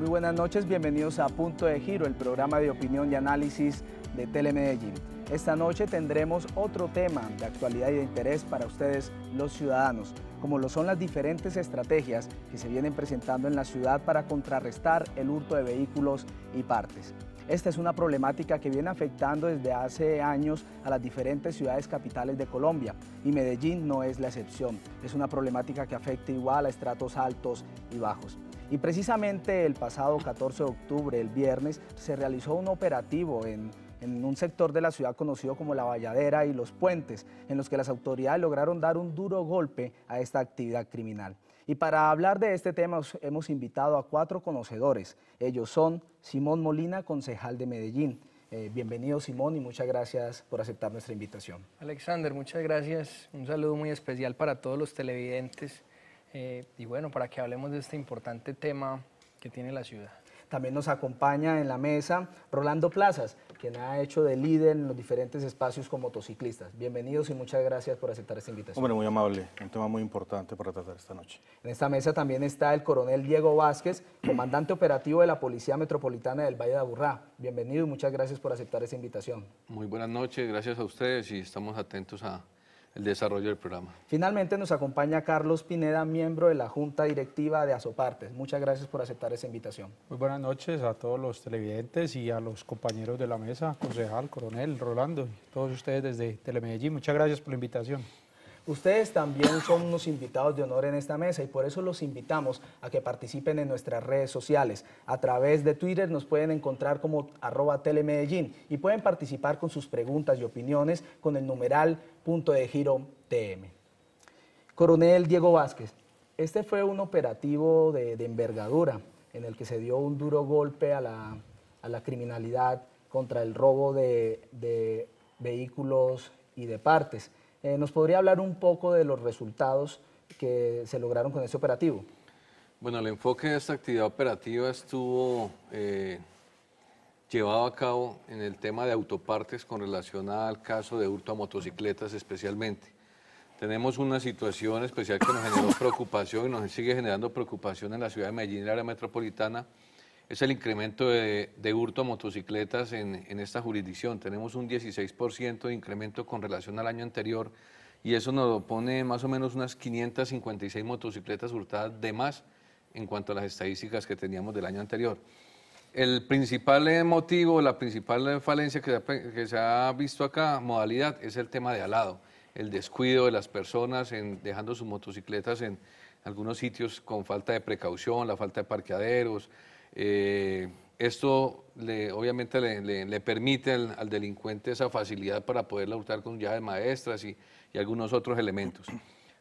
Muy buenas noches, bienvenidos a Punto de Giro, el programa de opinión y análisis de Telemedellín. Esta noche tendremos otro tema de actualidad y de interés para ustedes, los ciudadanos, como lo son las diferentes estrategias que se vienen presentando en la ciudad para contrarrestar el hurto de vehículos y partes. Esta es una problemática que viene afectando desde hace años a las diferentes ciudades capitales de Colombia y Medellín no es la excepción. Es una problemática que afecta igual a estratos altos y bajos. Y precisamente el pasado 14 de octubre, el viernes, se realizó un operativo en un sector de la ciudad conocido como La Valladera y Los Puentes, en los que las autoridades lograron dar un duro golpe a esta actividad criminal. Y para hablar de este tema hemos invitado a cuatro conocedores. Ellos son Simón Molina, concejal de Medellín. Bienvenido, Simón, y muchas gracias por aceptar nuestra invitación. Alexander, muchas gracias. Un saludo muy especial para todos los televidentes. Y bueno, para que hablemos de este importante tema que tiene la ciudad. También nos acompaña en la mesa Rolando Plazas, quien ha hecho de líder en los diferentes espacios con motociclistas. Bienvenidos y muchas gracias por aceptar esta invitación. Hombre, muy amable, un tema muy importante para tratar esta noche. En esta mesa también está el coronel Diego Vázquez, comandante operativo de la Policía Metropolitana del Valle de Aburrá. Bienvenido y muchas gracias por aceptar esta invitación. Muy buenas noches, gracias a ustedes y estamos atentos a el desarrollo del programa. Finalmente nos acompaña Carlos Pineda, miembro de la Junta Directiva de Asopartes. Muchas gracias por aceptar esa invitación. Muy buenas noches a todos los televidentes y a los compañeros de la mesa, concejal, coronel, Rolando, y todos ustedes desde Telemedellín. Muchas gracias por la invitación. Ustedes también son unos invitados de honor en esta mesa y por eso los invitamos a que participen en nuestras redes sociales. A través de Twitter nos pueden encontrar como @telemedellín y pueden participar con sus preguntas y opiniones con el numeral Punto de Giro TM. Coronel Diego Vázquez, este fue un operativo de envergadura en el que se dio un duro golpe a la criminalidad contra el robo de vehículos y de partes. ¿Nos podría hablar un poco de los resultados que se lograron con este operativo? Bueno, el enfoque de esta actividad operativa estuvo llevado a cabo en el tema de autopartes con relación al caso de hurto a motocicletas especialmente. Tenemos una situación especial que nos generó preocupación y nos sigue generando preocupación en la ciudad de Medellín y la área metropolitana. Es el incremento de hurto a motocicletas en esta jurisdicción. Tenemos un 16% de incremento con relación al año anterior y eso nos pone más o menos unas 556 motocicletas hurtadas de más en cuanto a las estadísticas que teníamos del año anterior. El principal motivo, la principal falencia que se ha visto acá, modalidad, es el tema de alado, el descuido de las personas dejando sus motocicletas en algunos sitios con falta de precaución, la falta de parqueaderos. Esto obviamente le permite al delincuente esa facilidad para poderla hurtar con llaves maestras y algunos otros elementos.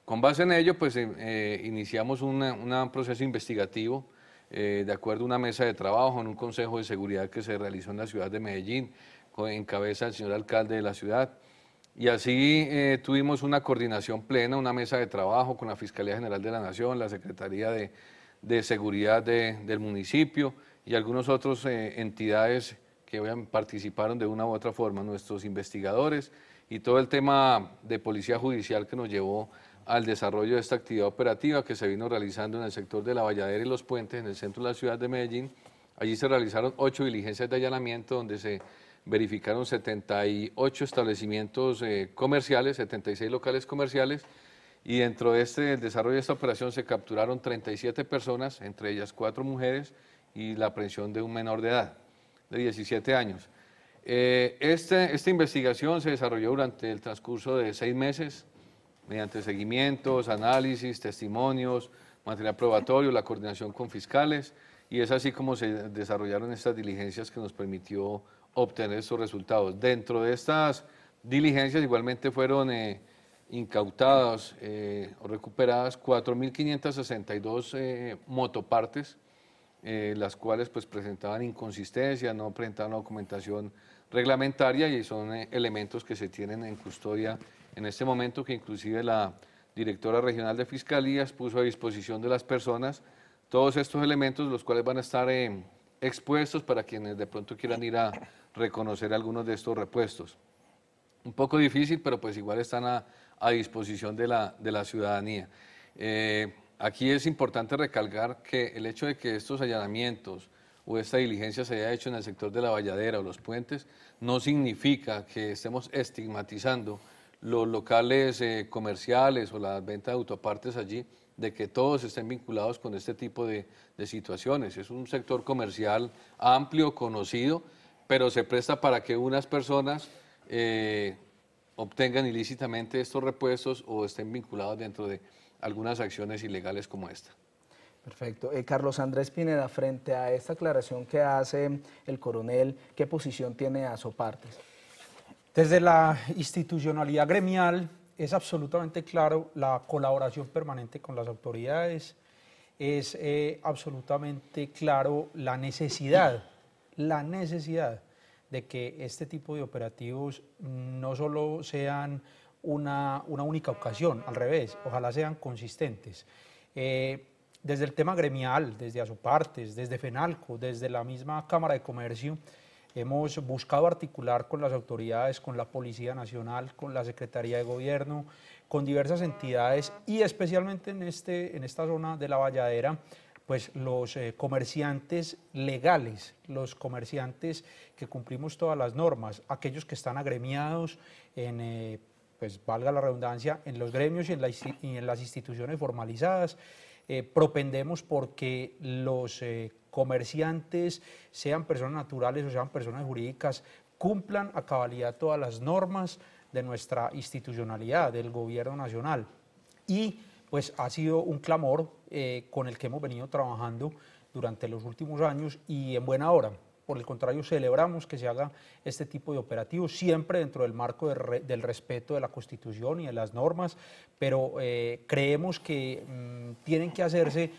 Con base en ello, pues iniciamos un proceso investigativo de acuerdo a una mesa de trabajo en un consejo de seguridad que se realizó en la ciudad de Medellín, en cabeza del señor alcalde de la ciudad. Y así tuvimos una coordinación plena, una mesa de trabajo con la Fiscalía General de la Nación, la Secretaría de Seguridad del municipio y algunas otras entidades que participaron de una u otra forma, nuestros investigadores y todo el tema de policía judicial que nos llevó al desarrollo de esta actividad operativa que se vino realizando en el sector de La Valladera y Los Puentes, en el centro de la ciudad de Medellín. Allí se realizaron 8 diligencias de allanamiento donde se verificaron 78 establecimientos comerciales, 76 locales comerciales, y dentro de el desarrollo de esta operación se capturaron 37 personas, entre ellas 4 mujeres y la aprehensión de un menor de edad, de 17 años. Esta investigación se desarrolló durante el transcurso de 6 meses, mediante seguimientos, análisis, testimonios, material probatorio, la coordinación con fiscales, y es así como se desarrollaron estas diligencias que nos permitió obtener estos resultados. Dentro de estas diligencias igualmente fueron incautadas o recuperadas 4.562 motopartes, las cuales pues presentaban inconsistencia, no presentaban documentación reglamentaria y son elementos que se tienen en custodia en este momento, que inclusive la directora regional de Fiscalías puso a disposición de las personas todos estos elementos, los cuales van a estar expuestos para quienes de pronto quieran ir a reconocer algunos de estos repuestos. Un poco difícil, pero pues igual están a disposición de la ciudadanía. Aquí es importante recalcar que el hecho de que estos allanamientos o esta diligencia se haya hecho en el sector de La Valladera o Los Puentes no significa que estemos estigmatizando los locales comerciales o las ventas de autopartes allí, de que todos estén vinculados con este tipo de situaciones. Es un sector comercial amplio, conocido, pero se presta para que unas personas obtengan ilícitamente estos repuestos o estén vinculados dentro de algunas acciones ilegales como esta. Perfecto. Carlos Andrés Pineda, frente a esta aclaración que hace el coronel, ¿qué posición tiene Asopartes? Desde la institucionalidad gremial es absolutamente claro la colaboración permanente con las autoridades, es absolutamente claro la necesidad de que este tipo de operativos no solo sean una única ocasión, al revés, ojalá sean consistentes. Desde el tema gremial, desde Asopartes, desde Fenalco, desde la misma Cámara de Comercio, hemos buscado articular con las autoridades, con la Policía Nacional, con la Secretaría de Gobierno, con diversas entidades y especialmente en esta zona de La Valladera, pues los comerciantes legales, los comerciantes que cumplimos todas las normas, aquellos que están agremiados en, pues valga la redundancia, en los gremios y en las instituciones formalizadas. Propendemos porque los comerciantes, sean personas naturales o sean personas jurídicas, cumplan a cabalidad todas las normas de nuestra institucionalidad, del gobierno nacional. Y pues ha sido un clamor con el que hemos venido trabajando durante los últimos años y en buena hora. Por el contrario, celebramos que se haga este tipo de operativos, siempre dentro del marco del respeto de la Constitución y de las normas, pero creemos que tienen que hacerse,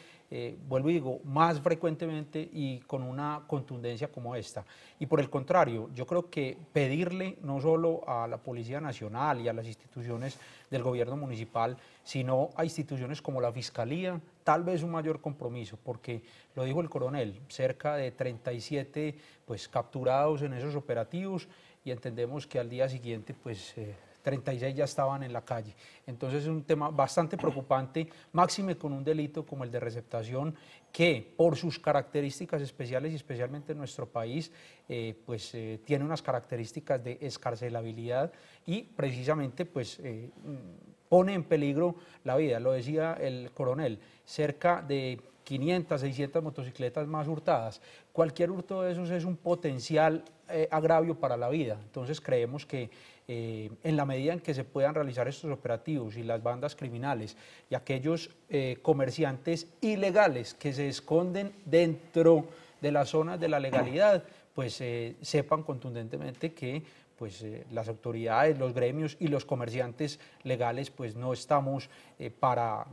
vuelvo y digo, más frecuentemente y con una contundencia como esta. Y por el contrario, yo creo que pedirle no solo a la Policía Nacional y a las instituciones del gobierno municipal, sino a instituciones como la Fiscalía, tal vez un mayor compromiso, porque lo dijo el coronel, cerca de 37 pues, capturados en esos operativos y entendemos que al día siguiente pues 36 ya estaban en la calle. Entonces es un tema bastante preocupante, máxime con un delito como el de receptación, que por sus características especiales y especialmente en nuestro país, tiene unas características de excarcelabilidad y precisamente pues, pone en peligro la vida. Lo decía el coronel, cerca de 500, 600 motocicletas más hurtadas. Cualquier hurto de esos es un potencial agravio para la vida. Entonces creemos que en la medida en que se puedan realizar estos operativos y las bandas criminales y aquellos comerciantes ilegales que se esconden dentro de las zonas de la legalidad, pues sepan contundentemente que pues, las autoridades, los gremios y los comerciantes legales pues no estamos para,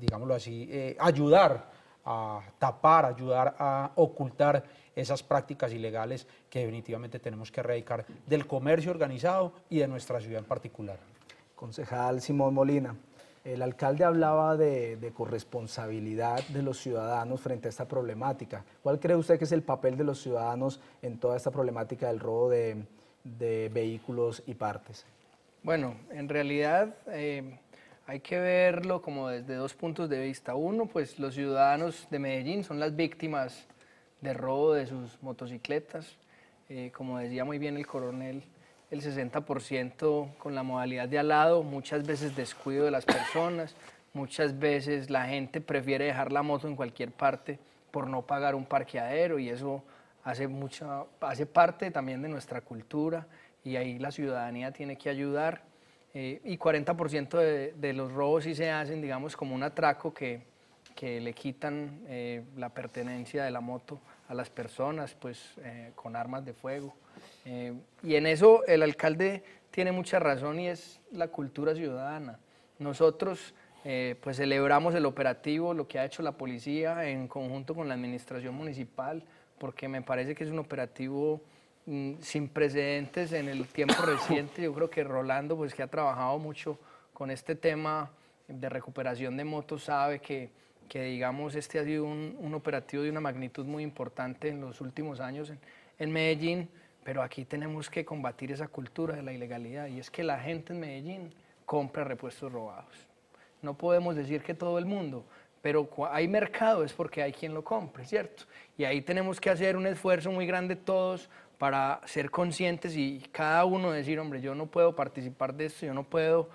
digámoslo así, ayudar a tapar, ayudar a ocultar esas prácticas ilegales que definitivamente tenemos que erradicar del comercio organizado y de nuestra ciudad en particular. Concejal Simón Molina, el alcalde hablaba de corresponsabilidad de los ciudadanos frente a esta problemática. ¿Cuál cree usted que es el papel de los ciudadanos en toda esta problemática del robo de vehículos y partes? Bueno, en realidad hay que verlo como desde dos puntos de vista. Uno, pues los ciudadanos de Medellín son las víctimas de robo de sus motocicletas. Como decía muy bien el coronel, el 60% con la modalidad de alado, muchas veces descuido de las personas, muchas veces la gente prefiere dejar la moto en cualquier parte por no pagar un parqueadero y eso hace parte también de nuestra cultura y ahí la ciudadanía tiene que ayudar. Y 40% de los robos sí se hacen, digamos, como un atraco que le quitan la pertenencia de la moto a las personas, pues con armas de fuego. Y en eso el alcalde tiene mucha razón y es la cultura ciudadana. Nosotros pues celebramos el operativo, lo que ha hecho la policía en conjunto con la administración municipal, porque me parece que es un operativo sin precedentes en el tiempo reciente. Yo creo que Rolando, pues que ha trabajado mucho con este tema de recuperación de motos, sabe que digamos este ha sido un operativo de una magnitud muy importante en los últimos años en Medellín, pero aquí tenemos que combatir esa cultura de la ilegalidad y es que la gente en Medellín compra repuestos robados No podemos decir que todo el mundo, pero hay mercado es porque hay quien lo compre, ¿cierto? Y ahí tenemos que hacer un esfuerzo muy grande todos para ser conscientes y cada uno decir, hombre, yo no puedo participar de esto, yo no puedo,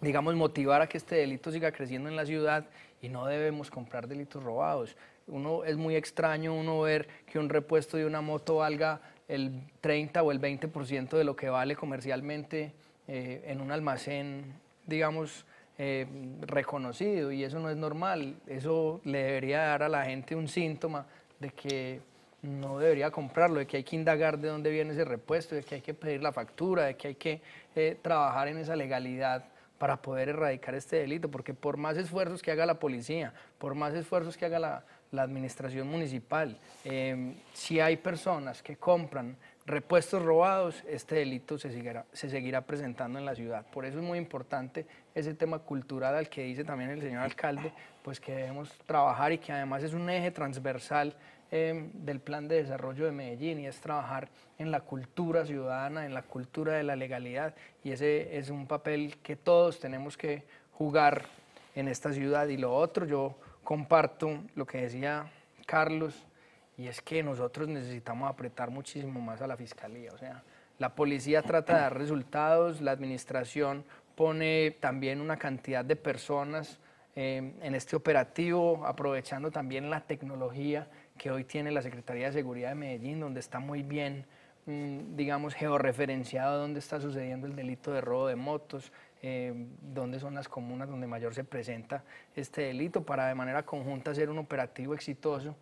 digamos, motivar a que este delito siga creciendo en la ciudad y no debemos comprar delitos robados. Uno, es muy extraño uno ver que un repuesto de una moto valga el 30 o el 20% de lo que vale comercialmente en un almacén, digamos, reconocido, y eso no es normal. Eso le debería dar a la gente un síntoma de que no debería comprarlo, de que hay que indagar de dónde viene ese repuesto, de que hay que pedir la factura, de que hay que trabajar en esa legalidad para poder erradicar este delito, porque por más esfuerzos que haga la policía, por más esfuerzos que haga la administración municipal, si hay personas que compran repuestos robados, este delito se seguirá presentando en la ciudad. Por eso es muy importante ese tema cultural al que dice también el señor alcalde, pues que debemos trabajar y que además es un eje transversal del plan de desarrollo de Medellín, y es trabajar en la cultura ciudadana, en la cultura de la legalidad, y ese es un papel que todos tenemos que jugar en esta ciudad. Y lo otro, yo comparto lo que decía Carlos, y es que nosotros necesitamos apretar muchísimo más a la Fiscalía. O sea, la policía trata de dar resultados, la administración pone también una cantidad de personas en este operativo, aprovechando también la tecnología que hoy tiene la Secretaría de Seguridad de Medellín, donde está muy bien, digamos, georreferenciado dónde está sucediendo el delito de robo de motos, dónde son las comunas donde mayor se presenta este delito, para de manera conjunta hacer un operativo exitoso.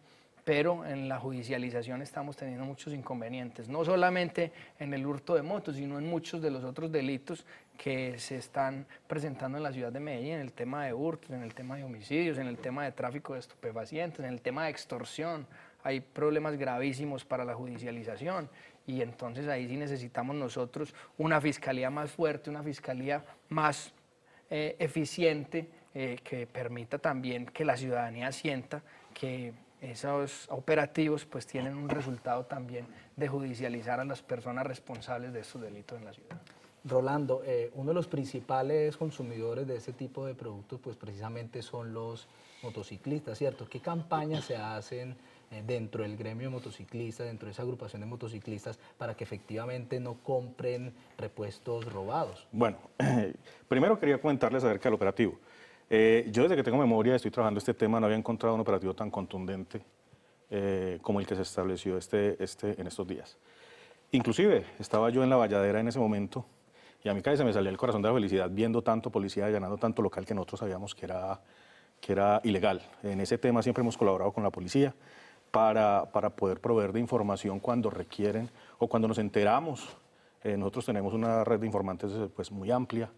Pero en la judicialización estamos teniendo muchos inconvenientes, no solamente en el hurto de motos, sino en muchos de los otros delitos que se están presentando en la ciudad de Medellín, en el tema de hurtos, en el tema de homicidios, en el tema de tráfico de estupefacientes, en el tema de extorsión. Hay problemas gravísimos para la judicialización, y entonces ahí sí necesitamos nosotros una fiscalía más fuerte, una fiscalía más eficiente, que permita también que la ciudadanía sienta que esos operativos pues tienen un resultado también de judicializar a las personas responsables de estos delitos en la ciudad. Rolando, uno de los principales consumidores de este tipo de productos pues precisamente son los motociclistas, ¿cierto? ¿Qué campañas se hacen dentro del gremio de motociclistas, dentro de esa agrupación de motociclistas, para que efectivamente no compren repuestos robados? Bueno, primero quería comentarles acerca del operativo. Yo desde que tengo memoria estoy trabajando este tema, no había encontrado un operativo tan contundente como el que se estableció en estos días. Inclusive estaba yo en La Valladera en ese momento y a mí casi se me salía el corazón de la felicidad viendo tanto policía allanando tanto local que nosotros sabíamos que era ilegal. En ese tema siempre hemos colaborado con la policía para poder proveer de información cuando requieren o cuando nos enteramos. Nosotros tenemos una red de informantes pues, muy amplia.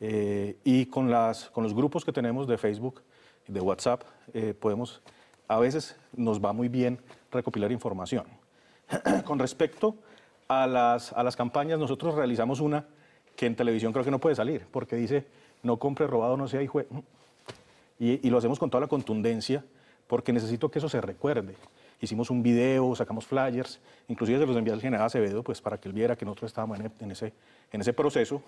Y con los grupos que tenemos de Facebook, de WhatsApp, podemos, a veces nos va muy bien recopilar información. Con respecto a las campañas, nosotros realizamos una que en televisión creo que no puede salir, porque dice, no compre robado, no sea hijo. Y lo hacemos con toda la contundencia, porque necesito que eso se recuerde. Hicimos un video, sacamos flyers, inclusive se los envié al general Acevedo, pues para que él viera que nosotros estábamos en ese proceso.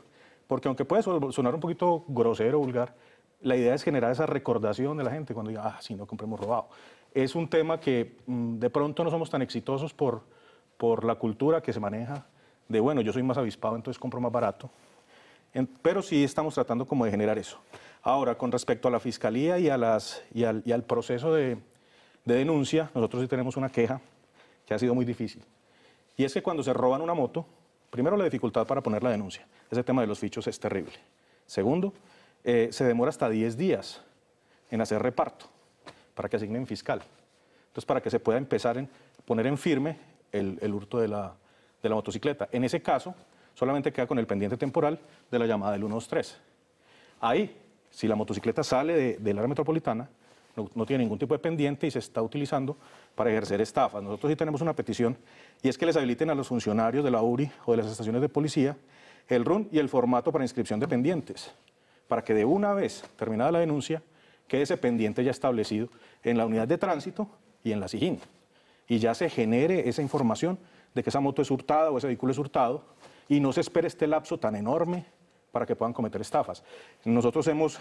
Porque aunque puede sonar un poquito grosero, vulgar, la idea es generar esa recordación de la gente cuando diga, ah, sí, no compremos robado. Es un tema que de pronto no somos tan exitosos por la cultura que se maneja de, bueno, yo soy más avispado, entonces compro más barato. Pero sí estamos tratando como de generar eso. Ahora, con respecto a la Fiscalía y al proceso de denuncia, nosotros sí tenemos una queja que ha sido muy difícil. Y es que cuando se roban una moto, primero, la dificultad para poner la denuncia. Ese tema de los fichos es terrible. Segundo, se demora hasta 10 días en hacer reparto para que asignen fiscal. Entonces, para que se pueda empezar a poner en firme el hurto de la motocicleta. En ese caso, solamente queda con el pendiente temporal de la llamada del 123. Ahí, si la motocicleta sale del área metropolitana, no tiene ningún tipo de pendiente y se está utilizando para ejercer estafas. Nosotros sí tenemos una petición, y es que les habiliten a los funcionarios de la URI o de las estaciones de policía el RUN y el formato para inscripción de pendientes, para que de una vez terminada la denuncia quede ese pendiente ya establecido en la unidad de tránsito y en la Sijín, y ya se genere esa información de que esa moto es hurtada o ese vehículo es hurtado, y no se espere este lapso tan enorme para que puedan cometer estafas. Nosotros hemos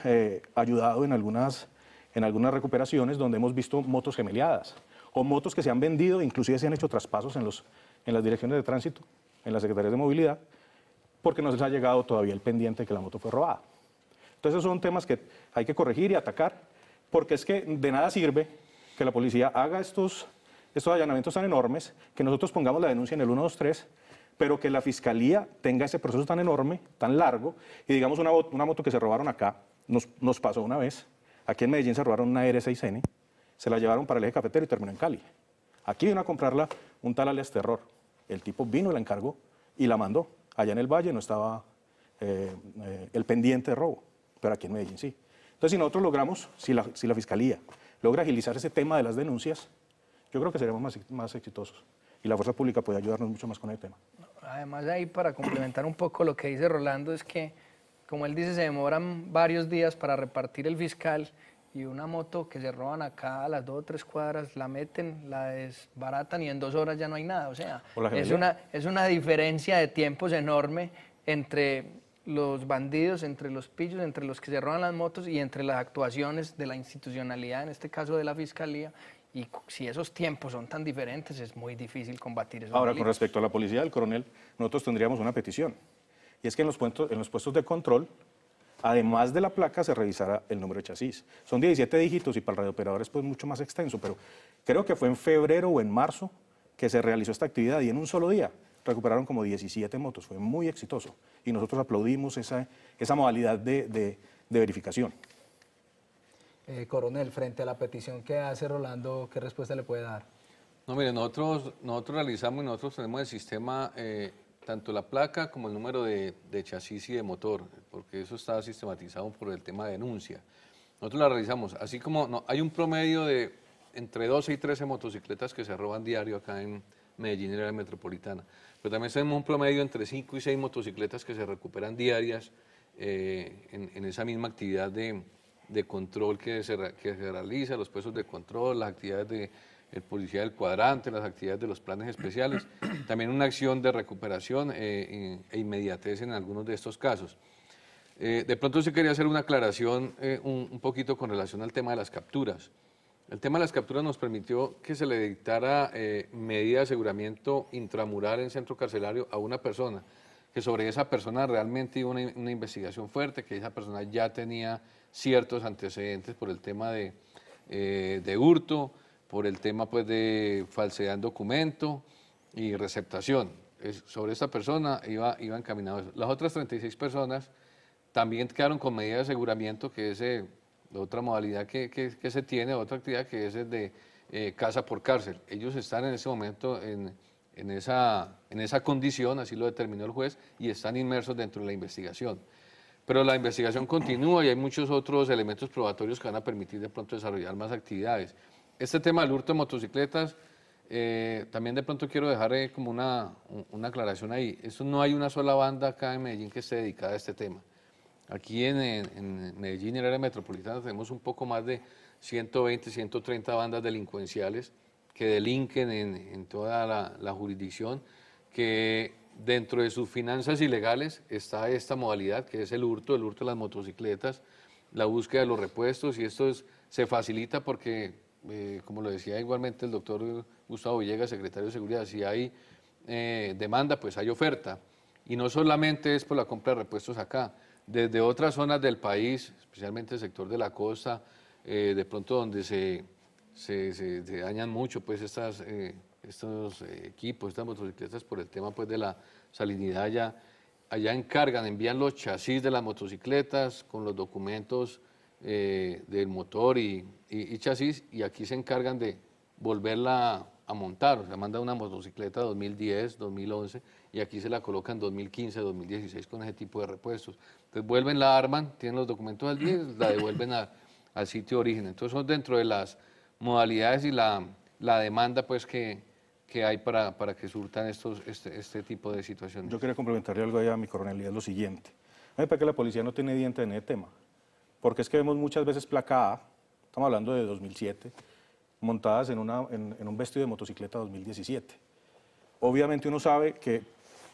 ayudado en algunas recuperaciones donde hemos visto motos gemeliadas o motos que se han vendido, inclusive se han hecho traspasos en las direcciones de tránsito, en las secretarías de movilidad, porque no se les ha llegado todavía el pendiente de que la moto fue robada. Entonces son temas que hay que corregir y atacar, porque es que de nada sirve que la policía haga estos allanamientos tan enormes, que nosotros pongamos la denuncia en el 123, pero que la Fiscalía tenga ese proceso tan enorme, tan largo, y digamos una moto que se robaron acá, nos pasó una vez, aquí en Medellín se robaron una R6N, se la llevaron para el eje cafetero y terminó en Cali. Aquí vino a comprarla un tal alias Terror, el tipo vino, la encargó y la mandó. Allá en el Valle no estaba el pendiente de robo, pero aquí en Medellín sí. Entonces si nosotros logramos, si la Fiscalía logra agilizar ese tema de las denuncias, yo creo que seremos más exitosos y la fuerza pública puede ayudarnos mucho más con el tema. Además ahí, para complementar un poco lo que dice Rolando, es que, como él dice, se demoran varios días para repartir el fiscal y una moto que se roban acá a las 2 o 3 cuadras, la meten, la desbaratan y en 2 horas ya no hay nada. O sea, es una diferencia de tiempos enorme entre los bandidos, entre los pillos, entre los que se roban las motos y entre las actuaciones de la institucionalidad, en este caso de la Fiscalía. Y si esos tiempos son tan diferentes, es muy difícil combatir esos delitos. Con respecto a la policía del coronel, nosotros tendríamos una petición. Y es que en los puestos de control, además de la placa, se revisará el número de chasis. Son 17 dígitos y para el radiooperador es pues mucho más extenso, pero creo que fue en febrero o en marzo que se realizó esta actividad y en un solo día recuperaron como 17 motos. Fue muy exitoso y nosotros aplaudimos esa modalidad de verificación. Coronel, frente a la petición que hace Rolando, ¿qué respuesta le puede dar? No, mire, nosotros realizamos y nosotros tenemos el sistema... tanto la placa como el número de chasis y de motor, porque eso está sistematizado por el tema de denuncia. Nosotros la realizamos, así como hay un promedio de entre 12 y 13 motocicletas que se roban diario acá en Medellín y la área metropolitana, pero también tenemos un promedio entre 5 y 6 motocicletas que se recuperan diarias en esa misma actividad de control que se realiza, los puestos de control, las actividades de... el policía del cuadrante, las actividades de los planes especiales, también una acción de recuperación e inmediatez en algunos de estos casos. De pronto sí quería hacer una aclaración un poquito con relación al tema de las capturas. El tema de las capturas nos permitió que se le dictara medida de aseguramiento intramural en centro carcelario a una persona, que sobre esa persona realmente hubo una investigación fuerte, que esa persona ya tenía ciertos antecedentes por el tema de hurto, por el tema pues, de falsedad en documento y receptación. Sobre esta persona iba encaminado eso. Las otras 36 personas también quedaron con medida de aseguramiento, que es otra modalidad que se tiene, otra actividad que es de casa por cárcel. Ellos están en ese momento en esa condición, así lo determinó el juez, y están inmersos dentro de la investigación. Pero la investigación continúa y hay muchos otros elementos probatorios que van a permitir de pronto desarrollar más actividades. Este tema del hurto de motocicletas, también de pronto quiero dejar como una aclaración ahí. Esto no hay una sola banda acá en Medellín que esté dedicada a este tema. Aquí en Medellín, en el área metropolitana, tenemos un poco más de 120, 130 bandas delincuenciales que delinquen en toda la jurisdicción, que dentro de sus finanzas ilegales está esta modalidad que es el hurto de las motocicletas, la búsqueda de los repuestos, y esto se facilita porque... como lo decía igualmente el doctor Gustavo Villegas, secretario de Seguridad, si hay demanda, pues hay oferta. Y no solamente es por la compra de repuestos acá, desde otras zonas del país, especialmente el sector de la costa, de pronto donde se dañan mucho pues, estos equipos, estas motocicletas, por el tema pues, de la salinidad. Allá encargan, envían los chasis de las motocicletas con los documentos del motor y chasis, y aquí se encargan de volverla a montar. O sea, manda una motocicleta 2010, 2011 y aquí se la colocan 2015, 2016 con ese tipo de repuestos. Entonces vuelven, la arman, tienen los documentos al día, la devuelven al sitio de origen. Entonces son dentro de las modalidades y la demanda pues que hay para que surtan este tipo de situaciones. Yo quería complementarle algo ahí a mi coronel, y es lo siguiente. A mí parece que la policía no tiene diente en el tema. Porque es que vemos muchas veces placa A, estamos hablando de 2007, montadas en un vestido de motocicleta 2017. Obviamente uno sabe que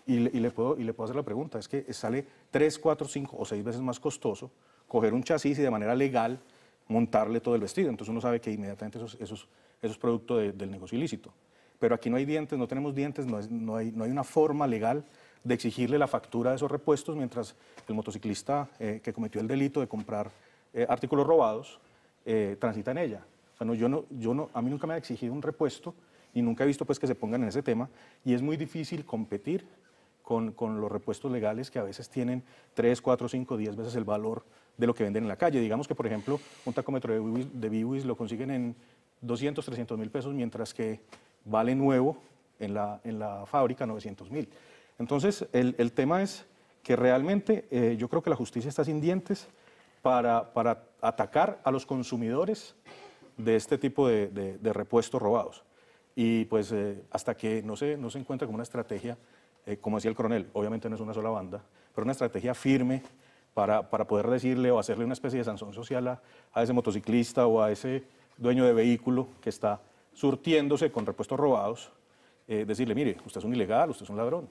Y le puedo hacer la pregunta, es que sale 3, 4, 5 o 6 veces más costoso coger un chasis y de manera legal montarle todo el vestido. Entonces uno sabe que inmediatamente eso es producto del negocio ilícito. Pero aquí no hay dientes, no tenemos dientes, no hay una forma legal de exigirle la factura de esos repuestos, mientras el motociclista que cometió el delito de comprar artículos robados transita en ella. O sea, a mí nunca me ha exigido un repuesto y nunca he visto pues que se pongan en ese tema, y es muy difícil competir con los repuestos legales que a veces tienen 3, 4, 5, 10 veces el valor de lo que venden en la calle. Digamos que, por ejemplo, un tacómetro de B-Wiz lo consiguen en 200, 300 mil pesos, mientras que vale nuevo en la fábrica 900 mil. Entonces, el tema es que realmente yo creo que la justicia está sin dientes para atacar a los consumidores de este tipo de repuestos robados. Y pues hasta que no se encuentra como una estrategia, como decía el coronel, obviamente no es una sola banda, pero una estrategia firme para poder decirle o hacerle una especie de sanción social a ese motociclista o a ese dueño de vehículo que está surtiéndose con repuestos robados, decirle, mire, usted es un ilegal, usted es un ladrón,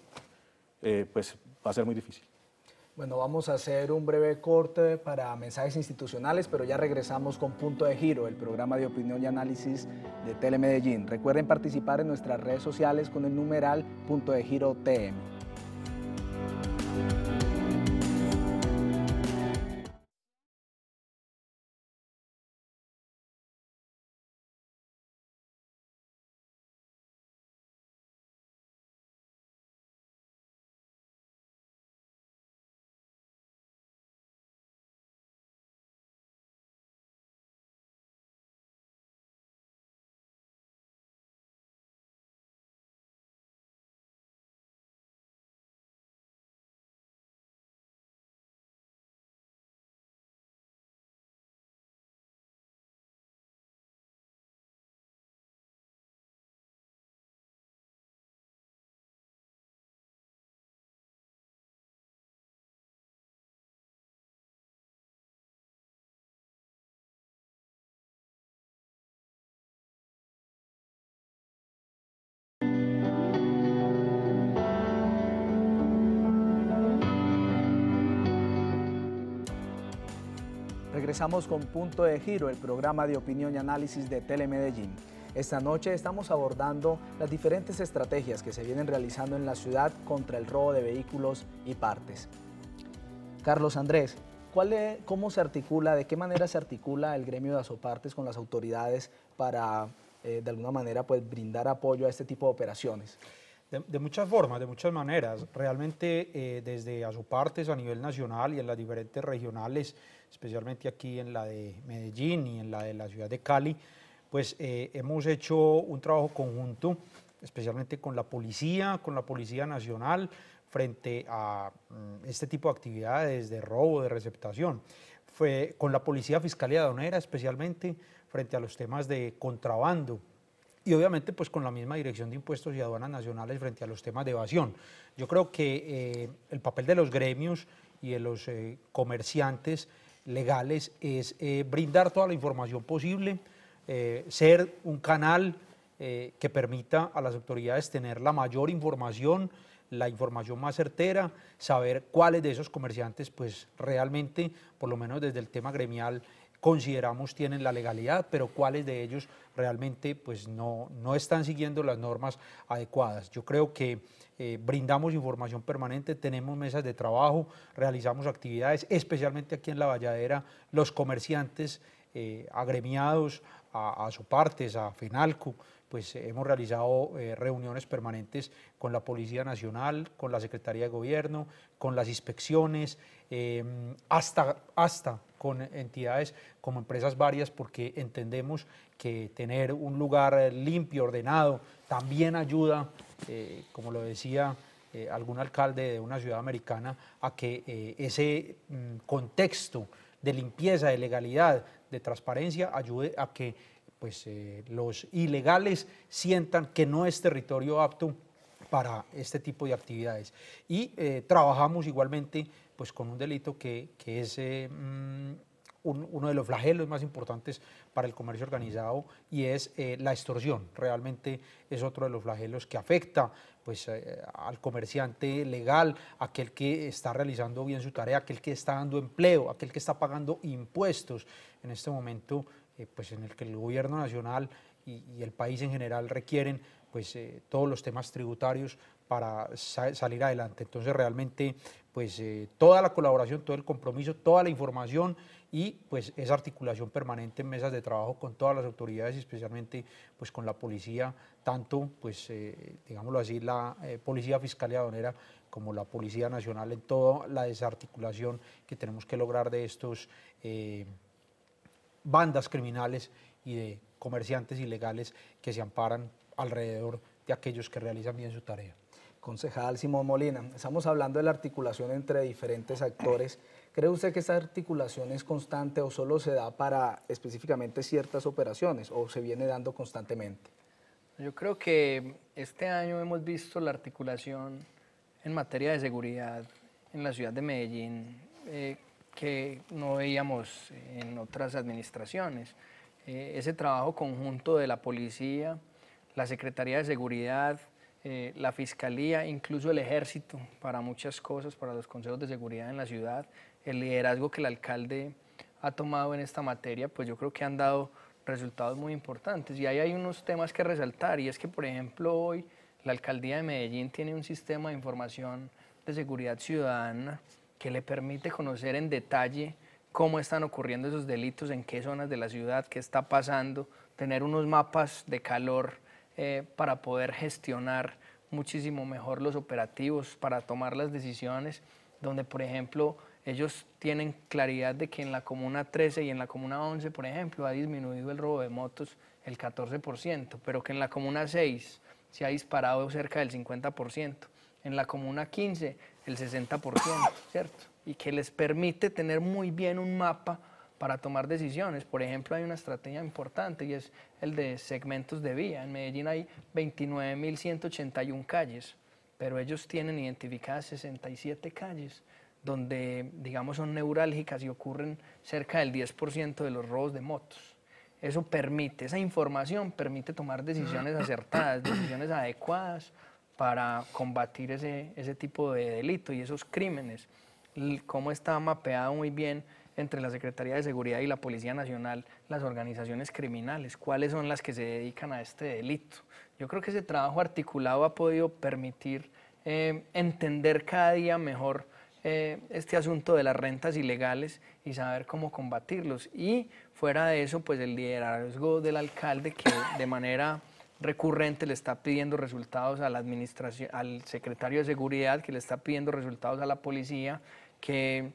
pues va a ser muy difícil. Bueno, vamos a hacer un breve corte para mensajes institucionales, pero ya regresamos con Punto de Giro, el programa de opinión y análisis de Telemedellín. Recuerden participar en nuestras redes sociales con el numeral Punto de Giro TM. Regresamos con Punto de Giro, el programa de opinión y análisis de Telemedellín. Esta noche estamos abordando las diferentes estrategias que se vienen realizando en la ciudad contra el robo de vehículos y partes. Carlos Andrés, ¿cómo se articula, de qué manera se articula el gremio de Asopartes con las autoridades para, de alguna manera, pues, brindar apoyo a este tipo de operaciones? De muchas formas, de muchas maneras. Realmente desde Asopartes a nivel nacional y en las diferentes regionales, especialmente aquí en la de Medellín y en la de la ciudad de Cali, pues hemos hecho un trabajo conjunto, especialmente con la Policía Nacional, frente a este tipo de actividades de robo, de receptación. Fue con la Policía Fiscalía Aduanera, especialmente frente a los temas de contrabando. Y obviamente pues con la misma Dirección de Impuestos y Aduanas Nacionales frente a los temas de evasión. Yo creo que el papel de los gremios y de los comerciantes legales es brindar toda la información posible, ser un canal que permita a las autoridades tener la mayor información, la información más certera, saber cuáles de esos comerciantes pues realmente, por lo menos desde el tema gremial, consideramos tienen la legalidad, pero cuáles de ellos realmente pues no están siguiendo las normas adecuadas. Yo creo que brindamos información permanente, tenemos mesas de trabajo, realizamos actividades, especialmente aquí en La Valladera, los comerciantes agremiados a Asopartes, a Fenalco, pues hemos realizado reuniones permanentes con la Policía Nacional, con la Secretaría de Gobierno, con las inspecciones, hasta con entidades como empresas varias, porque entendemos que tener un lugar limpio, ordenado, también ayuda, como lo decía algún alcalde de una ciudad americana, a que ese contexto de limpieza, de legalidad, de transparencia, ayude a que pues, los ilegales sientan que no es territorio apto para este tipo de actividades. Y trabajamos igualmente pues, con un delito que es uno de los flagelos más importantes para el comercio organizado, y es la extorsión. Realmente es otro de los flagelos que afecta pues, al comerciante legal, aquel que está realizando bien su tarea, aquel que está dando empleo, aquel que está pagando impuestos. En este momento pues, en el que el gobierno nacional y el país en general requieren pues, todos los temas tributarios para salir adelante. Entonces realmente pues, toda la colaboración, todo el compromiso, toda la información y pues, esa articulación permanente en mesas de trabajo con todas las autoridades, especialmente pues, con la policía, tanto pues, digámoslo así, la policía fiscalía aduanera como la Policía Nacional, en toda la desarticulación que tenemos que lograr de estos bandas criminales y de comerciantes ilegales que se amparan alrededor de aquellos que realizan bien su tarea. Concejal Simón Molina, estamos hablando de la articulación entre diferentes actores. ¿Cree usted que esta articulación es constante o solo se da para específicamente ciertas operaciones o se viene dando constantemente? Yo creo que este año hemos visto la articulación en materia de seguridad en la ciudad de Medellín que no veíamos en otras administraciones. Ese trabajo conjunto de la policía, la Secretaría de Seguridad, la Fiscalía, incluso el Ejército para muchas cosas, para los consejos de seguridad en la ciudad, el liderazgo que el alcalde ha tomado en esta materia, pues yo creo que han dado resultados muy importantes. Y ahí hay unos temas que resaltar, y es que, por ejemplo, hoy la Alcaldía de Medellín tiene un sistema de información de seguridad ciudadana que le permite conocer en detalle cómo están ocurriendo esos delitos, en qué zonas de la ciudad, qué está pasando, tener unos mapas de calor para poder gestionar muchísimo mejor los operativos, para tomar las decisiones, donde por ejemplo ellos tienen claridad de que en la comuna 13 y en la comuna 11, por ejemplo, ha disminuido el robo de motos el 14%, pero que en la comuna 6 se ha disparado cerca del 50%, en la comuna 15 el 60%, ¿cierto? Y que les permite tener muy bien un mapa para tomar decisiones. Por ejemplo, hay una estrategia importante y es el de segmentos de vía. En Medellín hay 29.181 calles, pero ellos tienen identificadas 67 calles donde, digamos, son neurálgicas y ocurren cerca del 10% de los robos de motos. Eso permite, esa información permite tomar decisiones acertadas, decisiones adecuadas para combatir ese tipo de delito y esos crímenes. Cómo está mapeado muy bien entre la Secretaría de Seguridad y la Policía Nacional las organizaciones criminales, cuáles son las que se dedican a este delito. Yo creo que ese trabajo articulado ha podido permitir entender cada día mejor este asunto de las rentas ilegales y saber cómo combatirlos. Y fuera de eso, pues el liderazgo del alcalde que de manera recurrente le está pidiendo resultados a la administración, al secretario de Seguridad, que le está pidiendo resultados a la policía, que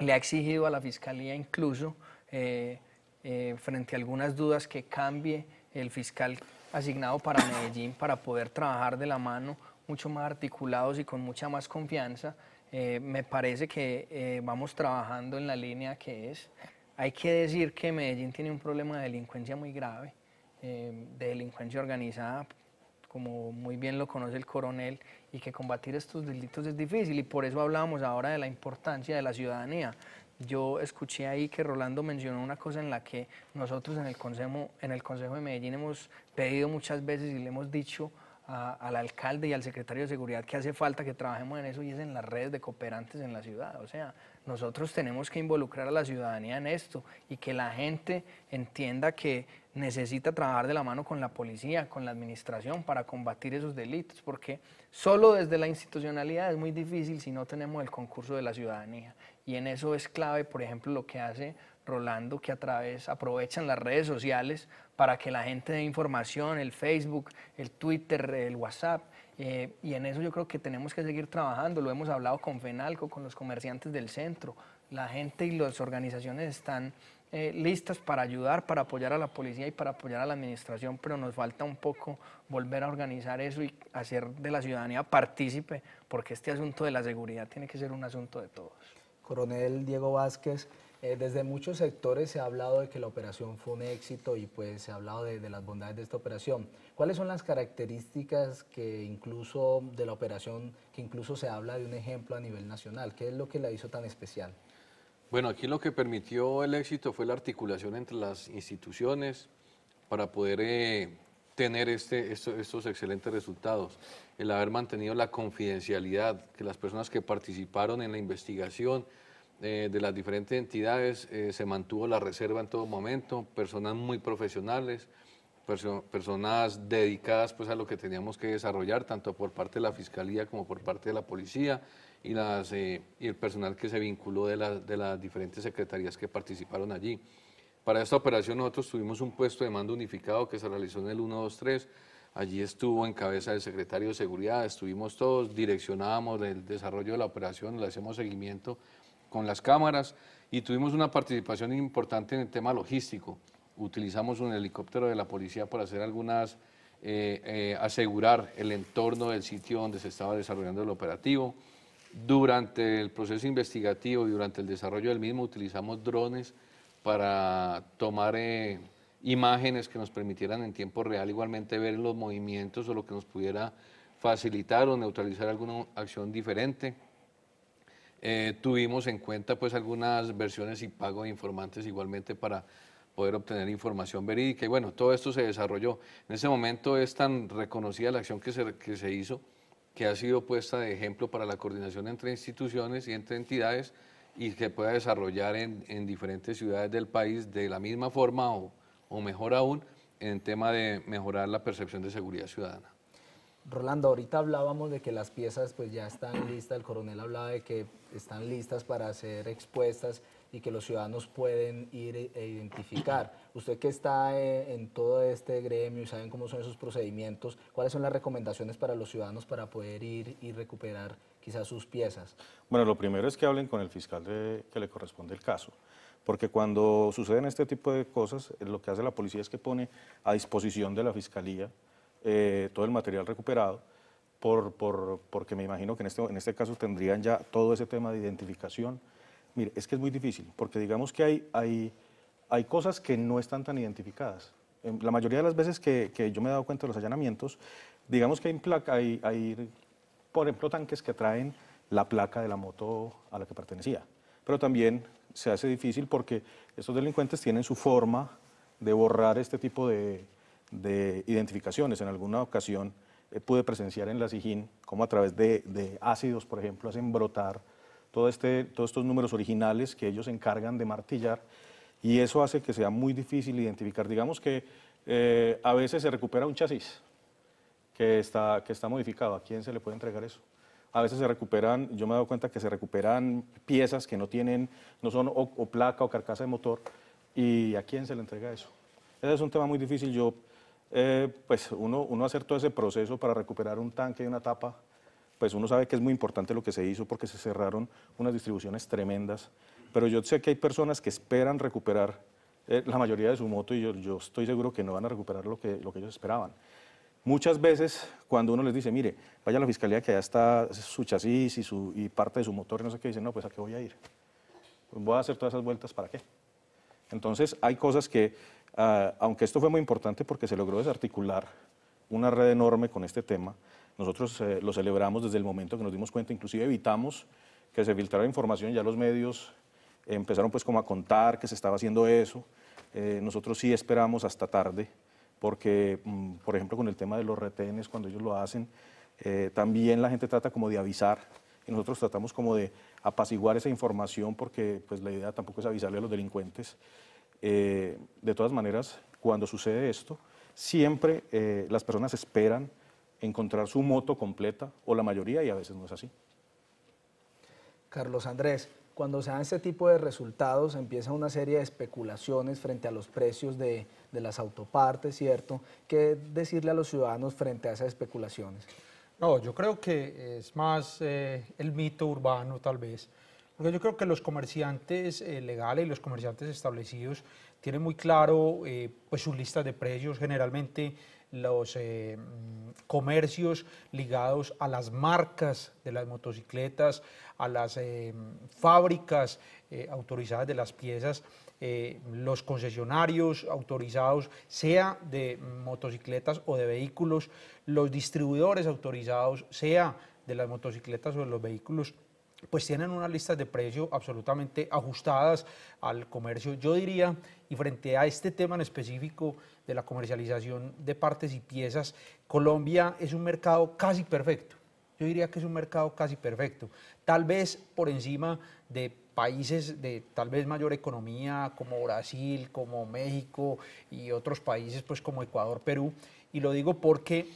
le ha exigido a la Fiscalía incluso, frente a algunas dudas, que cambie el fiscal asignado para Medellín para poder trabajar de la mano, mucho más articulados y con mucha más confianza. Me parece que vamos trabajando en la línea que es. Hay que decir que Medellín tiene un problema de delincuencia muy grave, de delincuencia organizada, como muy bien lo conoce el coronel, y que combatir estos delitos es difícil, y por eso hablábamos ahora de la importancia de la ciudadanía. Yo escuché ahí que Rolando mencionó una cosa en la que nosotros en el Concejo de Medellín hemos pedido muchas veces y le hemos dicho al alcalde y al secretario de Seguridad que hace falta que trabajemos en eso, y es en las redes de cooperantes en la ciudad. O sea, nosotros tenemos que involucrar a la ciudadanía en esto y que la gente entienda que necesita trabajar de la mano con la policía, con la administración para combatir esos delitos, porque solo desde la institucionalidad es muy difícil si no tenemos el concurso de la ciudadanía. Y en eso es clave, por ejemplo, lo que hace Rolando, que aprovechan las redes sociales para que la gente dé información, el Facebook, el Twitter, el WhatsApp, y en eso yo creo que tenemos que seguir trabajando. Lo hemos hablado con Fenalco, con los comerciantes del centro. La gente y las organizaciones están listas para ayudar, para apoyar a la policía y para apoyar a la administración, pero nos falta un poco volver a organizar eso y hacer de la ciudadanía partícipe, porque este asunto de la seguridad tiene que ser un asunto de todos. Coronel Diego Vázquez, desde muchos sectores se ha hablado de que la operación fue un éxito y pues se ha hablado de las bondades de esta operación. ¿Cuáles son las características que incluso de la operación, que incluso se habla de un ejemplo a nivel nacional? ¿Qué es lo que la hizo tan especial? Bueno, aquí lo que permitió el éxito fue la articulación entre las instituciones para poder tener estos excelentes resultados. El haber mantenido la confidencialidad, que las personas que participaron en la investigación de las diferentes entidades se mantuvo la reserva en todo momento, personas muy profesionales, personas dedicadas pues, a lo que teníamos que desarrollar, tanto por parte de la Fiscalía como por parte de la Policía, y el personal que se vinculó de las diferentes secretarías que participaron allí. Para esta operación nosotros tuvimos un puesto de mando unificado que se realizó en el 123, allí estuvo en cabeza el secretario de Seguridad, estuvimos todos, direccionábamos el desarrollo de la operación, le hacemos seguimiento con las cámaras y tuvimos una participación importante en el tema logístico. Utilizamos un helicóptero de la policía para hacer algunas, asegurar el entorno del sitio donde se estaba desarrollando el operativo. Durante el proceso investigativo y durante el desarrollo del mismo utilizamos drones para tomar imágenes que nos permitieran en tiempo real igualmente ver los movimientos o lo que nos pudiera facilitar o neutralizar alguna acción diferente. Tuvimos en cuenta pues algunas versiones y pago de informantes igualmente para poder obtener información verídica y bueno, todo esto se desarrolló. En ese momento es tan reconocida la acción que se hizo, que ha sido puesta de ejemplo para la coordinación entre instituciones y entre entidades y que pueda desarrollar en diferentes ciudades del país de la misma forma o mejor aún en tema de mejorar la percepción de seguridad ciudadana. Rolando, ahorita hablábamos de que las piezas pues ya están listas, el coronel hablaba de que están listas para ser expuestas y que los ciudadanos pueden ir e identificar. Usted que está en todo este gremio y saben cómo son esos procedimientos, ¿cuáles son las recomendaciones para los ciudadanos para poder ir y recuperar quizás sus piezas? Bueno, lo primero es que hablen con el fiscal que le corresponde el caso, porque cuando suceden este tipo de cosas, lo que hace la policía es que pone a disposición de la fiscalía todo el material recuperado, porque me imagino que en este caso tendrían ya todo ese tema de identificación. Mire, es que es muy difícil, porque digamos que hay cosas que no están tan identificadas. La mayoría de las veces que yo me he dado cuenta de los allanamientos, digamos que hay por ejemplo, tanques que traen la placa de la moto a la que pertenecía. Pero también se hace difícil porque estos delincuentes tienen su forma de borrar este tipo de identificaciones. En alguna ocasión pude presenciar en la Sijín cómo a través de ácidos, por ejemplo, hacen brotar todos estos números originales que ellos se encargan de martillar y eso hace que sea muy difícil identificar. Digamos que a veces se recupera un chasis que está modificado. ¿A quién se le puede entregar eso? A veces se recuperan, yo me he dado cuenta que se recuperan piezas que no tienen, no son o placa o carcasa de motor. ¿Y a quién se le entrega eso? Ese es un tema muy difícil. Yo, pues uno hacer todo ese proceso para recuperar un tanque y una tapa, pues uno sabe que es muy importante lo que se hizo porque se cerraron unas distribuciones tremendas, pero yo sé que hay personas que esperan recuperar la mayoría de su moto y yo estoy seguro que no van a recuperar lo que ellos esperaban. Muchas veces cuando uno les dice, mire, vaya a la fiscalía que allá está su chasis y parte de su motor y no sé qué, dicen, no, pues ¿a qué voy a ir? Pues voy a hacer todas esas vueltas, ¿para qué? Entonces hay cosas que, aunque esto fue muy importante porque se logró desarticular una red enorme con este tema, nosotros lo celebramos desde el momento que nos dimos cuenta, inclusive evitamos que se filtrara información, ya los medios empezaron pues como a contar que se estaba haciendo eso, nosotros sí esperamos hasta tarde, porque por ejemplo con el tema de los retenes, cuando ellos lo hacen, también la gente trata como de avisar y nosotros tratamos como de apaciguar esa información porque pues la idea tampoco es avisarle a los delincuentes. De todas maneras, cuando sucede esto, siempre las personas esperan encontrar su moto completa o la mayoría y a veces no es así. Carlos Andrés, cuando se dan este tipo de resultados empieza una serie de especulaciones frente a los precios de las autopartes, ¿cierto? ¿Qué decirle a los ciudadanos frente a esas especulaciones? No, yo creo que es más el mito urbano tal vez, porque yo creo que los comerciantes legales y los comerciantes establecidos tienen muy claro pues sus listas de precios. Generalmente los comercios ligados a las marcas de las motocicletas, a las fábricas autorizadas de las piezas, los concesionarios autorizados, sea de motocicletas o de vehículos, los distribuidores autorizados, sea de las motocicletas o de los vehículos, pues tienen unas listas de precio absolutamente ajustadas al comercio, yo diría, y frente a este tema en específico de la comercialización de partes y piezas, Colombia es un mercado casi perfecto. Yo diría que es un mercado casi perfecto, tal vez por encima de países de tal vez mayor economía como Brasil, como México y otros países pues como Ecuador, Perú, y lo digo porque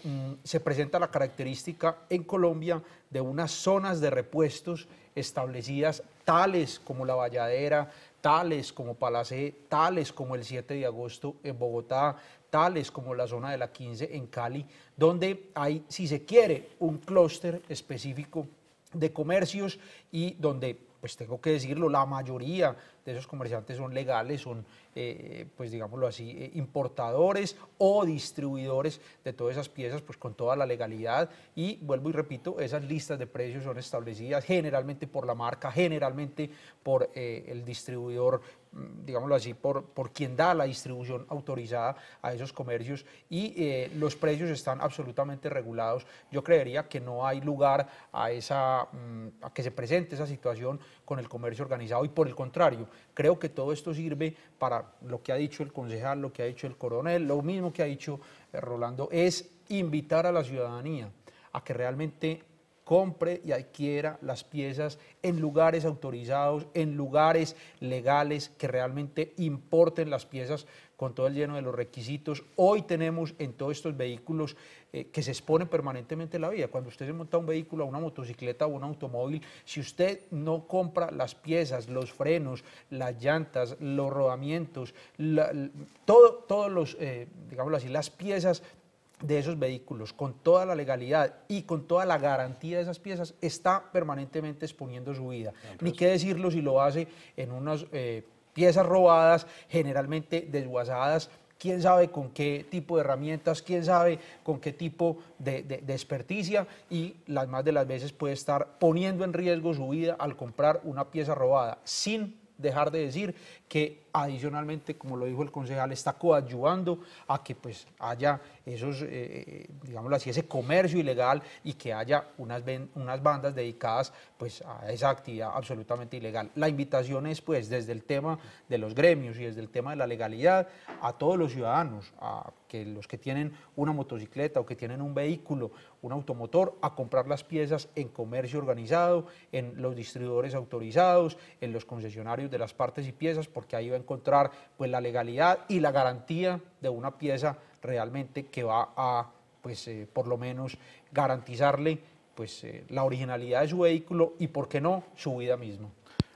se presenta la característica en Colombia de unas zonas de repuestos establecidas tales como La Valladera, tales como Palacé, tales como el 7 de agosto en Bogotá, tales como la zona de la 15 en Cali, donde hay, si se quiere, un clúster específico de comercios y donde, pues tengo que decirlo, la mayoría de esos comerciantes son legales, son, pues digámoslo así, importadores o distribuidores de todas esas piezas, pues con toda la legalidad. Y vuelvo y repito, esas listas de precios son establecidas generalmente por la marca, generalmente por el distribuidor, digámoslo así, por quien da la distribución autorizada a esos comercios, y los precios están absolutamente regulados. Yo creería que no hay lugar a que se presente esa situación con el comercio organizado, y por el contrario, creo que todo esto sirve para lo que ha dicho el concejal, lo que ha dicho el coronel, lo mismo que ha dicho Rolando, es invitar a la ciudadanía a que realmente compre y adquiera las piezas en lugares autorizados, en lugares legales, que realmente importen las piezas con todo el lleno de los requisitos. Hoy tenemos en todos estos vehículos que se exponen permanentemente en la vía. Cuando usted se monta un vehículo, a una motocicleta o un automóvil, si usted no compra las piezas, los frenos, las llantas, los rodamientos, digámoslo así, las piezas de esos vehículos, con toda la legalidad y con toda la garantía de esas piezas, está permanentemente exponiendo su vida. Ni qué decirlo si lo hace en unas piezas robadas, generalmente desguazadas, quién sabe con qué tipo de herramientas, quién sabe con qué tipo de experticia, y las más de las veces puede estar poniendo en riesgo su vida al comprar una pieza robada, sin dejar de decir que adicionalmente, como lo dijo el concejal, está coadyuvando a que pues haya esos, digámoslo así, ese comercio ilegal, y que haya unas bandas dedicadas pues a esa actividad absolutamente ilegal. La invitación es pues desde el tema de los gremios y desde el tema de la legalidad a todos los ciudadanos, a que los que tienen una motocicleta o que tienen un vehículo, un automotor, a comprar las piezas en comercio organizado, en los distribuidores autorizados, en los concesionarios de las partes y piezas, porque ahí va a encontrar pues la legalidad y la garantía de una pieza realmente que va a pues por lo menos garantizarle pues la originalidad de su vehículo y, por qué no, su vida misma.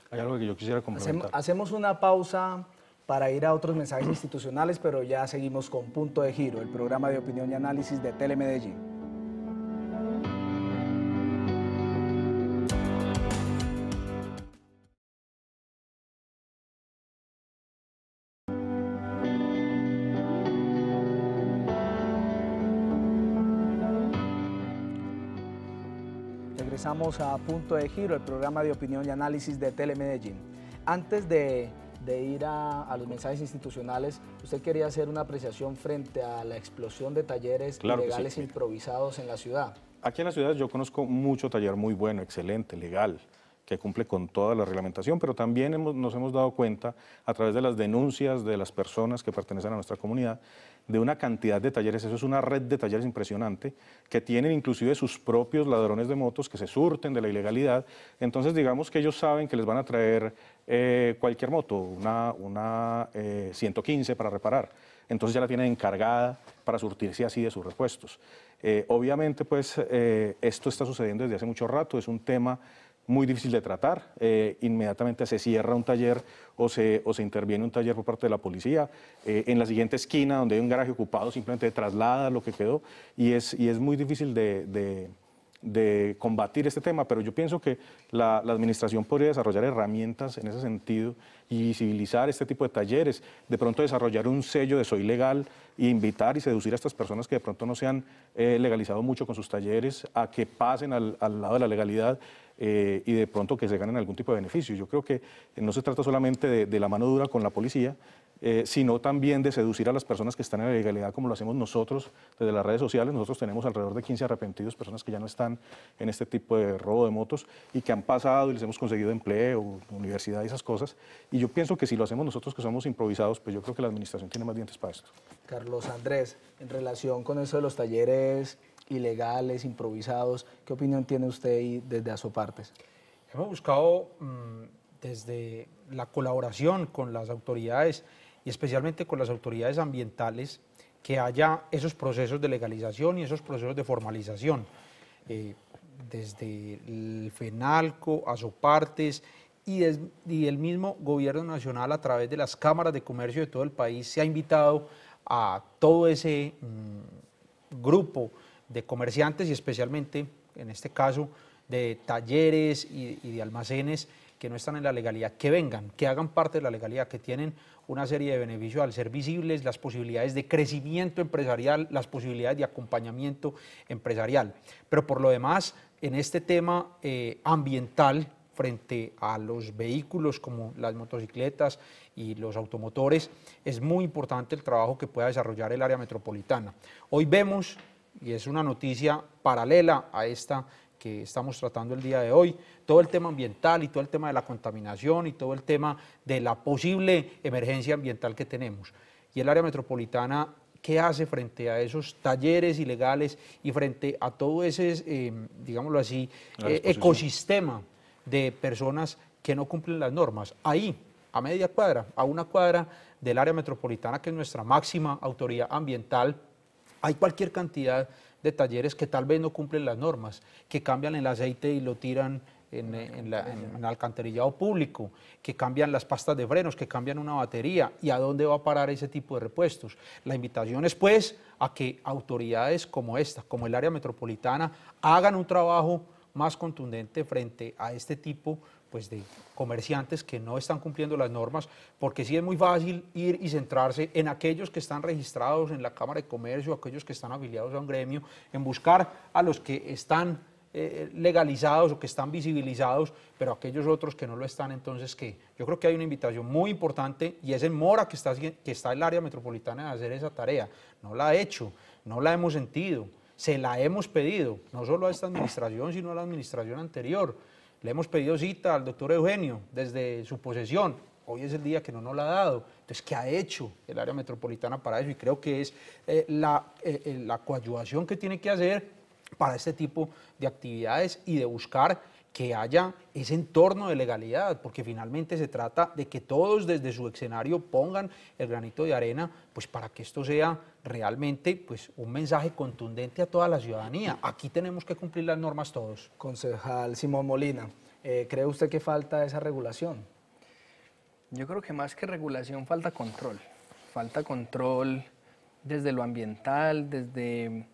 Hay algo que yo quisiera complementar. Hacemos una pausa para ir a otros mensajes institucionales, pero ya seguimos con Punto de Giro, el programa de opinión y análisis de Telemedellín. Regresamos a Punto de Giro, el programa de opinión y análisis de Telemedellín. Antes de ir a los mensajes institucionales, usted quería hacer una apreciación frente a la explosión de talleres ilegales improvisados en la ciudad. Aquí en la ciudad yo conozco mucho taller muy bueno, excelente, legal, que cumple con toda la reglamentación, pero también nos hemos dado cuenta, a través de las denuncias de las personas que pertenecen a nuestra comunidad, de una cantidad de talleres. Eso es una red de talleres impresionante, que tienen inclusive sus propios ladrones de motos que se surten de la ilegalidad. Entonces digamos que ellos saben que les van a traer cualquier moto, una 115 para reparar. Entonces ya la tienen encargada para surtirse así de sus repuestos. Obviamente pues esto está sucediendo desde hace mucho rato, es un tema muy difícil de tratar. Inmediatamente se cierra un taller o se interviene un taller por parte de la policía. En la siguiente esquina, donde hay un garaje ocupado, simplemente traslada lo que quedó, y es muy difícil de combatir este tema, pero yo pienso que la administración podría desarrollar herramientas en ese sentido y visibilizar este tipo de talleres, de pronto desarrollar un sello de soy legal e invitar y seducir a estas personas que de pronto no se han legalizado mucho con sus talleres a que pasen al lado de la legalidad y de pronto que se ganen algún tipo de beneficio. Yo creo que no se trata solamente de la mano dura con la policía, sino también de seducir a las personas que están en la ilegalidad, como lo hacemos nosotros desde las redes sociales. Nosotros tenemos alrededor de 15 arrepentidos, personas que ya no están en este tipo de robo de motos y que han pasado y les hemos conseguido empleo, universidad y esas cosas. Y yo pienso que si lo hacemos nosotros, que somos improvisados, pues yo creo que la administración tiene más dientes para esto. Carlos Andrés, en relación con eso de los talleres ilegales, improvisados, ¿qué opinión tiene usted desde Asopartes? Hemos buscado desde la colaboración con las autoridades y especialmente con las autoridades ambientales, que haya esos procesos de legalización y esos procesos de formalización. Desde el Fenalco, Asopartes y el mismo Gobierno Nacional, a través de las cámaras de comercio de todo el país, se ha invitado a todo ese grupo de comerciantes y especialmente, en este caso, de talleres y de almacenes que no están en la legalidad, que vengan, que hagan parte de la legalidad, que tienen una serie de beneficios al ser visibles, las posibilidades de crecimiento empresarial, las posibilidades de acompañamiento empresarial. Pero por lo demás, en este tema ambiental, frente a los vehículos como las motocicletas y los automotores, es muy importante el trabajo que pueda desarrollar el área metropolitana. Hoy vemos, y es una noticia paralela a esta que estamos tratando el día de hoy, todo el tema ambiental y todo el tema de la contaminación y todo el tema de la posible emergencia ambiental que tenemos. Y el área metropolitana, ¿qué hace frente a esos talleres ilegales y frente a todo ese, digámoslo así, ecosistema de personas que no cumplen las normas? Ahí, a media cuadra, a una cuadra del área metropolitana, que es nuestra máxima autoridad ambiental, hay cualquier cantidad de talleres que tal vez no cumplen las normas, que cambian el aceite y lo tiran en el alcantarillado público, que cambian las pastas de frenos, que cambian una batería. ¿Y a dónde va a parar ese tipo de repuestos? La invitación es, pues, a que autoridades como esta, como el área metropolitana, hagan un trabajo más contundente frente a este tipo pues de comerciantes que no están cumpliendo las normas, porque sí es muy fácil ir y centrarse en aquellos que están registrados en la Cámara de Comercio, aquellos que están afiliados a un gremio, en buscar a los que están legalizados o que están visibilizados, pero aquellos otros que no lo están, entonces, ¿qué? Yo creo que hay una invitación muy importante y es en mora que está el área metropolitana de hacer esa tarea. No la ha hecho, no la hemos sentido, se la hemos pedido, no solo a esta administración, sino a la administración anterior. Le hemos pedido cita al doctor Eugenio desde su posesión. Hoy es el día que no nos la ha dado. Entonces, ¿qué ha hecho el área metropolitana para eso? Y creo que es la coadyuvación que tiene que hacer para este tipo de actividades y de buscar que haya ese entorno de legalidad, porque finalmente se trata de que todos desde su escenario pongan el granito de arena, pues para que esto sea realmente pues, un mensaje contundente a toda la ciudadanía. Aquí tenemos que cumplir las normas todos. Concejal Simón Molina, ¿cree usted que falta esa regulación? Yo creo que más que regulación falta control. Falta control desde lo ambiental, desde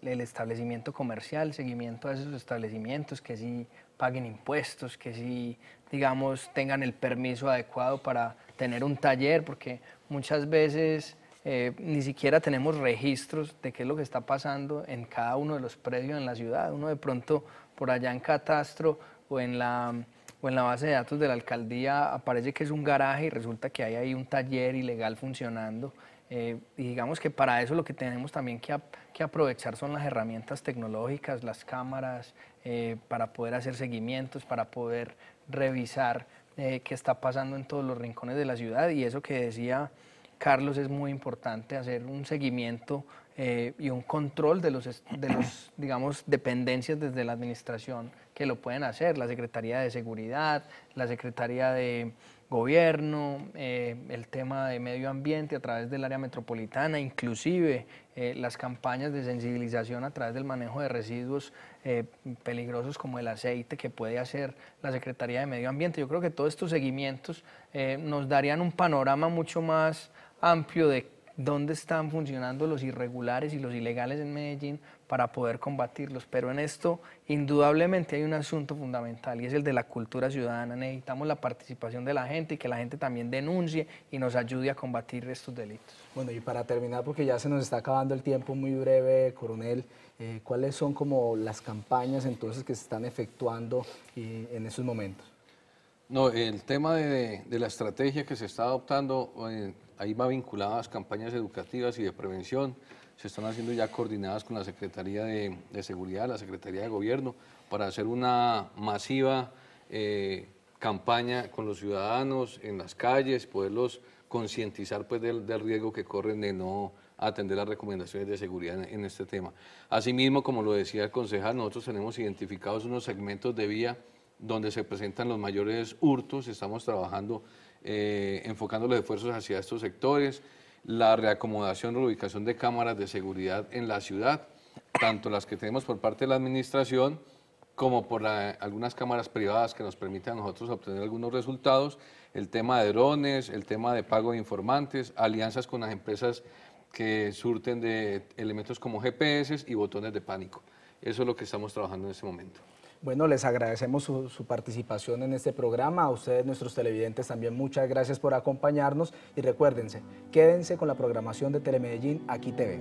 el establecimiento comercial, seguimiento a esos establecimientos, que sí paguen impuestos, que sí, digamos, tengan el permiso adecuado para tener un taller, porque muchas veces ni siquiera tenemos registros de qué es lo que está pasando en cada uno de los predios en la ciudad. Uno de pronto por allá en Catastro o en la base de datos de la alcaldía aparece que es un garaje y resulta que hay ahí un taller ilegal funcionando. Y digamos que para eso lo que tenemos también que aprovechar son las herramientas tecnológicas, las cámaras, para poder hacer seguimientos, para poder revisar qué está pasando en todos los rincones de la ciudad. Y eso que decía Carlos es muy importante, hacer un seguimiento y un control de los digamos, dependencias desde la administración que lo pueden hacer, la Secretaría de Seguridad, la Secretaría de Gobierno, el tema de medio ambiente a través del área metropolitana, inclusive las campañas de sensibilización a través del manejo de residuos peligrosos como el aceite que puede hacer la Secretaría de Medio Ambiente. Yo creo que todos estos seguimientos nos darían un panorama mucho más amplio de dónde están funcionando los irregulares y los ilegales en Medellín para poder combatirlos. Pero en esto indudablemente hay un asunto fundamental y es el de la cultura ciudadana. Necesitamos la participación de la gente y que la gente también denuncie y nos ayude a combatir estos delitos. Bueno, y para terminar, porque ya se nos está acabando el tiempo, muy breve, coronel, ¿cuáles son como las campañas entonces que se están efectuando en esos momentos? No, el tema de la estrategia que se está adoptando, ahí va vinculada a las campañas educativas y de prevención. Se están haciendo ya coordinadas con la Secretaría de Seguridad, la Secretaría de Gobierno, para hacer una masiva campaña con los ciudadanos en las calles, poderlos concientizar pues, del riesgo que corren de no atender las recomendaciones de seguridad en este tema. Asimismo, como lo decía el concejal, nosotros tenemos identificados unos segmentos de vía donde se presentan los mayores hurtos. Estamos trabajando, enfocando los esfuerzos hacia estos sectores, la reacomodación, reubicación de cámaras de seguridad en la ciudad, tanto las que tenemos por parte de la administración como por algunas cámaras privadas que nos permitan a nosotros obtener algunos resultados, el tema de drones, el tema de pago de informantes, alianzas con las empresas que surten de elementos como GPS y botones de pánico. Eso es lo que estamos trabajando en este momento. Bueno, les agradecemos su participación en este programa. A ustedes, nuestros televidentes, también muchas gracias por acompañarnos. Y recuérdense, quédense con la programación de Telemedellín Aquí TV.